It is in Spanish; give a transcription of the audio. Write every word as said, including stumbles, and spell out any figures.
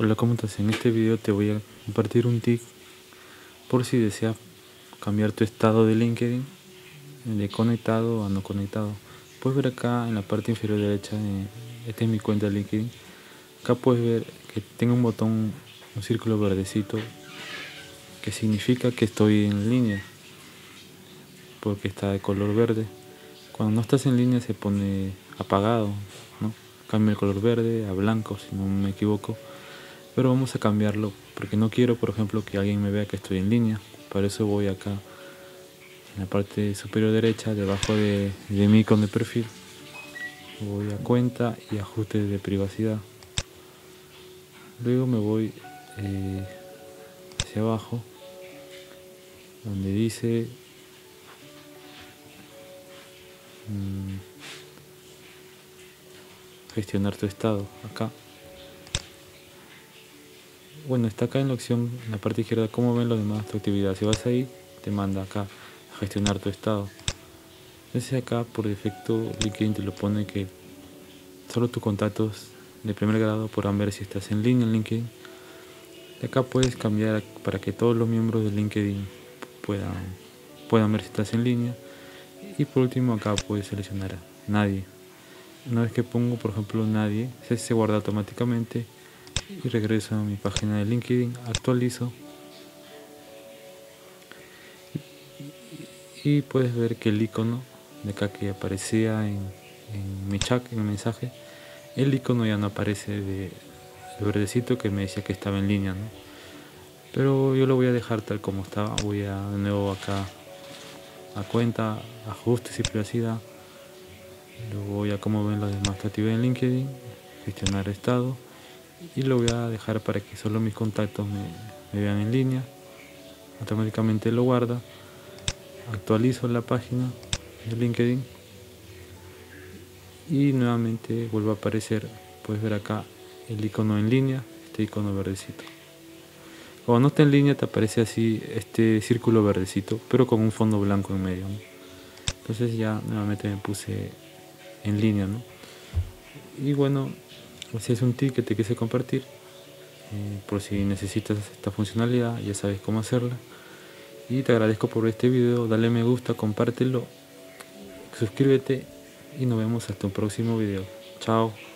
Hola, ¿cómo estás? En este video te voy a compartir un tip por si deseas cambiar tu estado de LinkedIn de conectado a no conectado. Puedes ver acá en la parte inferior derecha, eh, esta es mi cuenta de LinkedIn. Acá puedes ver que tengo un botón, un círculo verdecito, que significa que estoy en línea, porque está de color verde. Cuando no estás en línea se pone apagado, ¿no? Cambia el color verde a blanco, si no me equivoco. Pero vamos a cambiarlo, porque no quiero, por ejemplo, que alguien me vea que estoy en línea. Para eso voy acá, en la parte superior derecha, debajo de, de mi icono de perfil. Voy a cuenta y ajustes de privacidad. Luego me voy eh, hacia abajo, donde dice mmm, gestionar tu estado, acá. Bueno, está acá en la opción, en la parte izquierda, cómo ven los demás tu actividad. Si vas ahí, te manda acá a gestionar tu estado. Entonces acá, por defecto, LinkedIn te lo pone que solo tus contactos de primer grado podrán ver si estás en línea en LinkedIn. Y acá puedes cambiar para que todos los miembros de LinkedIn puedan, puedan ver si estás en línea. Y por último, acá puedes seleccionar a nadie. Una vez que pongo, por ejemplo, nadie, se guarda automáticamente. Y regreso a mi página de LinkedIn, actualizo y puedes ver que el icono de acá que aparecía en, en mi chat, en el mensaje, el icono ya no aparece, de el verdecito que me decía que estaba en línea, ¿no? Pero yo lo voy a dejar tal como estaba. Voy a de nuevo acá a cuenta, ajustes y privacidad, luego voy a como ven las demás actividades en LinkedIn, gestionar estado, y lo voy a dejar para que solo mis contactos me, me vean en línea. Automáticamente lo guarda. Actualizo la página de LinkedIn y nuevamente vuelve a aparecer. Puedes ver acá el icono en línea, este icono verdecito. Cuando no está en línea te aparece así este círculo verdecito, pero con un fondo blanco en medio, ¿no? Entonces ya nuevamente me puse en línea, ¿no? Y bueno, así es un tip que te quise compartir. Eh, por si necesitas esta funcionalidad, ya sabes cómo hacerla. Y te agradezco por este video, dale me gusta, compártelo, suscríbete y nos vemos hasta un próximo video. Chao.